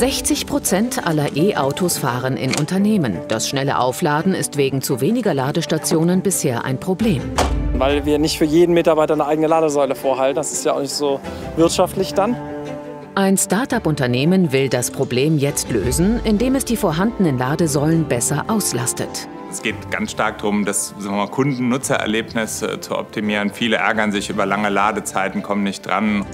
60% aller E-Autos fahren in Unternehmen. Das schnelle Aufladen ist wegen zu weniger Ladestationen bisher ein Problem. Weil wir nicht für jeden Mitarbeiter eine eigene Ladesäule vorhalten. Das ist ja auch nicht so wirtschaftlich dann. Ein Start-up-Unternehmen will das Problem jetzt lösen, indem es die vorhandenen Ladesäulen besser auslastet. Es geht ganz stark darum, das Kunden-Nutzer-Erlebnis zu optimieren. Viele ärgern sich über lange Ladezeiten, kommen nicht dran.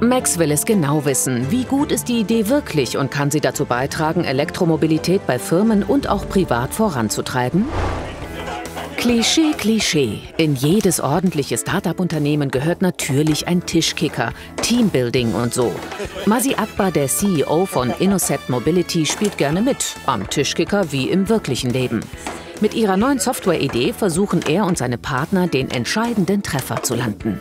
Max will es genau wissen, wie gut ist die Idee wirklich und kann sie dazu beitragen, Elektromobilität bei Firmen und auch privat voranzutreiben? Klischee, Klischee. In jedes ordentliche Start-up-Unternehmen gehört natürlich ein Tischkicker, Teambuilding und so. Masih Akbar, der CEO von InnoSet Mobility, spielt gerne mit, am Tischkicker wie im wirklichen Leben. Mit ihrer neuen Software-Idee versuchen er und seine Partner, den entscheidenden Treffer zu landen.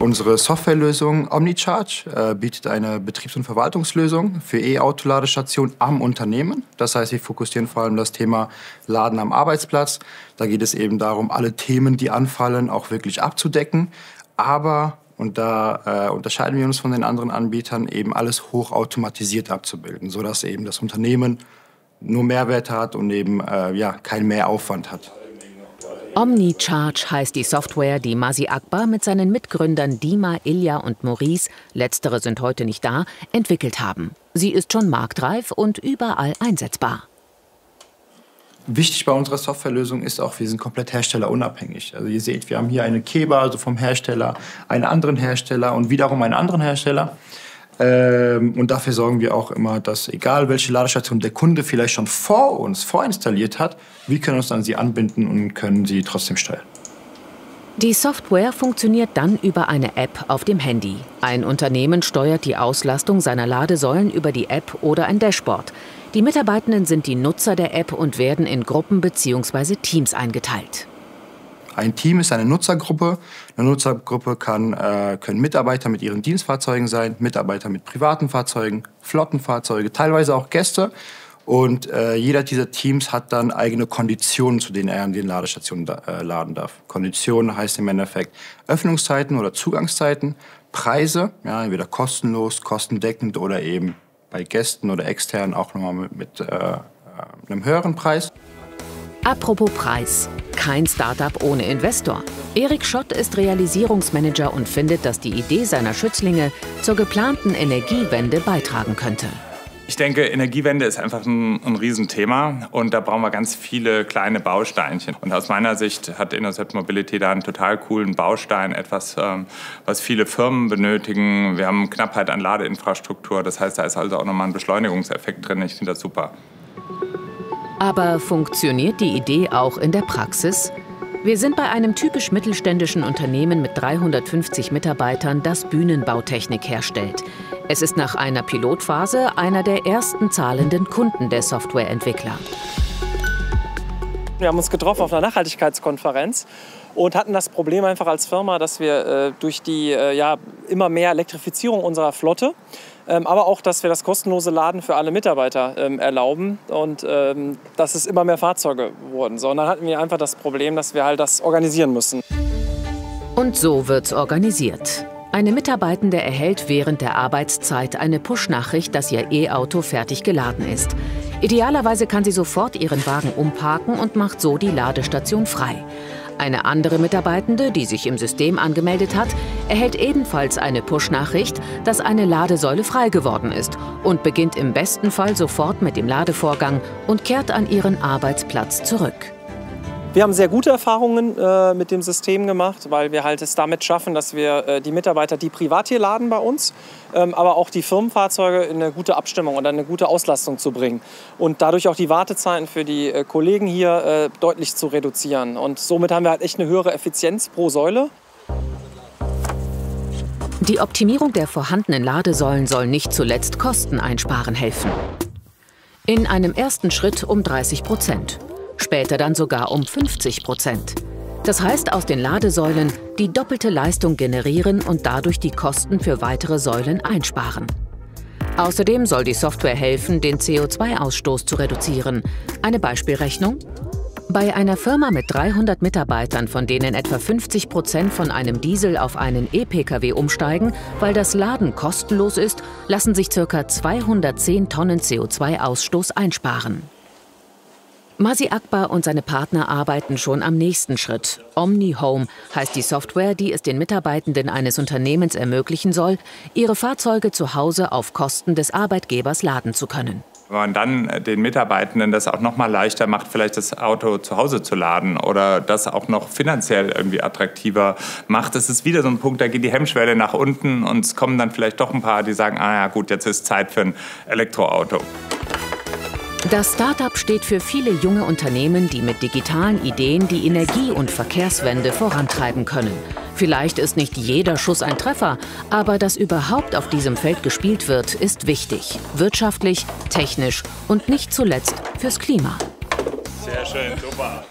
Unsere Softwarelösung OmniCharge bietet eine Betriebs- und Verwaltungslösung für E-Auto-Ladestationen am Unternehmen. Das heißt, wir fokussieren vor allem das Thema Laden am Arbeitsplatz. Da geht es eben darum, alle Themen, die anfallen, auch wirklich abzudecken. Aber, und da unterscheiden wir uns von den anderen Anbietern, eben alles hochautomatisiert abzubilden, sodass eben das Unternehmen nur Mehrwert hat und eben keinen Mehraufwand hat. OmniCharge heißt die Software, die Masih Akbar mit seinen Mitgründern Dima, Ilja und Maurice, letztere sind heute nicht da, entwickelt haben. Sie ist schon marktreif und überall einsetzbar. Wichtig bei unserer Softwarelösung ist auch, wir sind komplett herstellerunabhängig. Also ihr seht, wir haben hier eine Keba, also vom Hersteller, einen anderen Hersteller und wiederum einen anderen Hersteller. Und dafür sorgen wir auch immer, dass egal welche Ladestation der Kunde vielleicht schon vor uns vorinstalliert hat, wir können uns an sie anbinden und können sie trotzdem steuern. Die Software funktioniert dann über eine App auf dem Handy. Ein Unternehmen steuert die Auslastung seiner Ladesäulen über die App oder ein Dashboard. Die Mitarbeitenden sind die Nutzer der App und werden in Gruppen bzw. Teams eingeteilt. Ein Team ist eine Nutzergruppe. Eine Nutzergruppe können Mitarbeiter mit ihren Dienstfahrzeugen sein, Mitarbeiter mit privaten Fahrzeugen, Flottenfahrzeuge, teilweise auch Gäste. Und jeder dieser Teams hat dann eigene Konditionen, zu denen er an den Ladestationen laden darf. Konditionen heißt im Endeffekt Öffnungszeiten oder Zugangszeiten, Preise, ja, entweder kostenlos, kostendeckend oder eben bei Gästen oder extern auch nochmal mit einem höheren Preis. Apropos Preis. Kein Startup ohne Investor. Erik Schott ist Realisierungsmanager und findet, dass die Idee seiner Schützlinge zur geplanten Energiewende beitragen könnte. Ich denke, Energiewende ist einfach ein Riesenthema und da brauchen wir ganz viele kleine Bausteinchen. Und aus meiner Sicht hat InnoSet Mobility da einen total coolen Baustein, etwas, was viele Firmen benötigen. Wir haben Knappheit an Ladeinfrastruktur, das heißt, da ist also auch nochmal ein Beschleunigungseffekt drin. Ich finde das super. Aber funktioniert die Idee auch in der Praxis? Wir sind bei einem typisch mittelständischen Unternehmen mit 350 Mitarbeitern, das Bühnenbautechnik herstellt. Es ist nach einer Pilotphase einer der ersten zahlenden Kunden der Softwareentwickler. Wir haben uns getroffen auf einer Nachhaltigkeitskonferenz und hatten das Problem einfach als Firma, dass wir durch die immer mehr Elektrifizierung unserer Flotte, aber auch, dass wir das kostenlose Laden für alle Mitarbeiter erlauben und dass es immer mehr Fahrzeuge wurden. So, und dann hatten wir einfach das Problem, dass wir halt das organisieren müssen. Und so wird's organisiert. Eine Mitarbeitende erhält während der Arbeitszeit eine Push-Nachricht, dass ihr E-Auto fertig geladen ist. Idealerweise kann sie sofort ihren Wagen umparken und macht so die Ladestation frei. Eine andere Mitarbeitende, die sich im System angemeldet hat, erhält ebenfalls eine Push-Nachricht, dass eine Ladesäule frei geworden ist und beginnt im besten Fall sofort mit dem Ladevorgang und kehrt an ihren Arbeitsplatz zurück. Wir haben sehr gute Erfahrungen mit dem System gemacht, weil wir halt es damit schaffen, dass wir die Mitarbeiter, die privat hier laden bei uns, aber auch die Firmenfahrzeuge in eine gute Abstimmung und eine gute Auslastung zu bringen. Und dadurch auch die Wartezeiten für die Kollegen hier deutlich zu reduzieren. Und somit haben wir halt echt eine höhere Effizienz pro Säule. Die Optimierung der vorhandenen Ladesäulen soll nicht zuletzt Kosten einsparen helfen. In einem ersten Schritt um 30%. Später dann sogar um 50%. Das heißt, aus den Ladesäulen die doppelte Leistung generieren und dadurch die Kosten für weitere Säulen einsparen. Außerdem soll die Software helfen, den CO2-Ausstoß zu reduzieren. Eine Beispielrechnung? Bei einer Firma mit 300 Mitarbeitern, von denen etwa 50% von einem Diesel auf einen E-Pkw umsteigen, weil das Laden kostenlos ist, lassen sich ca. 210 Tonnen CO2-Ausstoß einsparen. Masih Akbar und seine Partner arbeiten schon am nächsten Schritt. Omni Home heißt die Software, die es den Mitarbeitenden eines Unternehmens ermöglichen soll, ihre Fahrzeuge zu Hause auf Kosten des Arbeitgebers laden zu können. Wenn man dann den Mitarbeitenden das auch noch mal leichter macht, vielleicht das Auto zu Hause zu laden oder das auch noch finanziell irgendwie attraktiver macht, das ist wieder so ein Punkt, da geht die Hemmschwelle nach unten und es kommen dann vielleicht doch ein paar, die sagen, ah ja gut, jetzt ist Zeit für ein Elektroauto. Das Start-up steht für viele junge Unternehmen, die mit digitalen Ideen die Energie- und Verkehrswende vorantreiben können. Vielleicht ist nicht jeder Schuss ein Treffer, aber dass überhaupt auf diesem Feld gespielt wird, ist wichtig. Wirtschaftlich, technisch und nicht zuletzt fürs Klima. Sehr schön, super.